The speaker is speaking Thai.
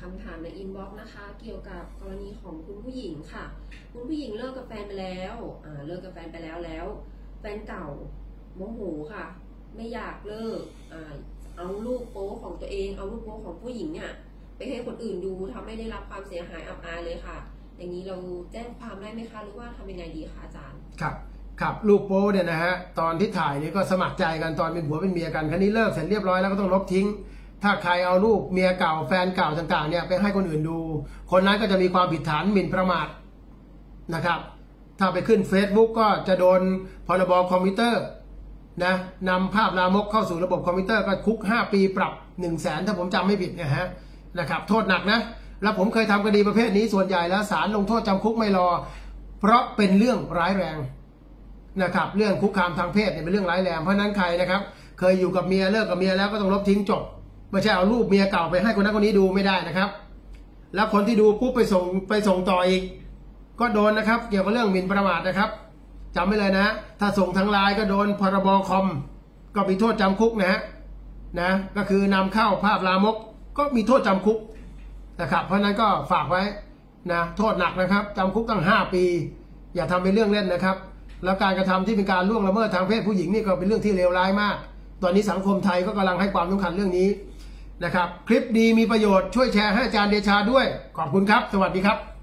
คำถามในอินบ็อกซ์นะคะเกี่ยวกับกรณีของคุณผู้หญิงค่ะคุณผู้หญิงเลิกกับแฟนไปแล้วแล้วแฟนเก่าโมโหค่ะไม่อยากเลิกเอารูปโป๊ของตัวเองเอารูปโป๊ของผู้หญิงเนี่ยไปให้คนอื่นดูทำให้ได้รับความเสียหายอับอายเลยค่ะอย่างนี้เราแจ้งความได้ไหมคะหรือว่าทำยังไงดีคะอาจารย์ครับรูปโป๊เนี่ยนะฮะตอนที่ถ่ายนี่ก็สมัครใจกันตอนเป็นผัวเป็นเมียกันครั้นี้เลิกเสร็จเรียบร้อยแล้วก็ต้องลบทิ้งถ้าใครเอารูปเมียเก่าแฟนเก่าต่างๆเนี่ยไปให้คนอื่นดูคนนั้นก็จะมีความผิดฐานหมิ่นประมาทนะครับถ้าไปขึ้น Facebook ก็จะโดนพรบคอมพิวเตอร์นะนำภาพลามกเข้าสู่ระบบคอมพิวเตอร์ก็คุก5ปีปรับ 100,000 ถ้าผมจำไม่ผิดนะฮะนะครับโทษหนักนะแล้วผมเคยทำคดีประเภทนี้ส่วนใหญ่แล้วศาลลงโทษจำคุกไม่รอเพราะเป็นเรื่องร้ายแรงนะครับเรื่องคุกคามทางเพศเนี่ยเป็นเรื่องร้ายแรงเพราะนั้นใครนะครับเคยอยู่กับเมียเลิกกับเมียแล้วก็ต้องลบทิ้งจบไม่ใช่เอารูปเมียเก่าไปให้คนนั้นคนนี้ดูไม่ได้นะครับแล้วคนที่ดูปุ๊บไปส่งต่ออีกก็โดนนะครับเกี่ยวกับเรื่องหมิ่นประมาทนะครับจำไว้เลยนะถ้าส่งทางไลน์ก็โดนพรบคอมก็มีโทษจำคุกนะก็คือนำเข้าภาพลามกก็มีโทษจำคุกนะครับเพราะนั้นก็ฝากไว้นะโทษหนักนะครับจำคุกตั้ง5ปีอย่าทำเป็นเรื่องเล่นนะครับแล้วการกระทำที่เป็นการล่วงละเมิดทางเพศผู้หญิงนี่ก็เป็นเรื่องที่เลวร้ายมากตอนนี้สังคมไทยก็กำลังให้ความสำคัญเรื่องนี้นะครับคลิปดีมีประโยชน์ช่วยแชร์ให้อาจารย์เดชาด้วยขอบคุณครับสวัสดีครับ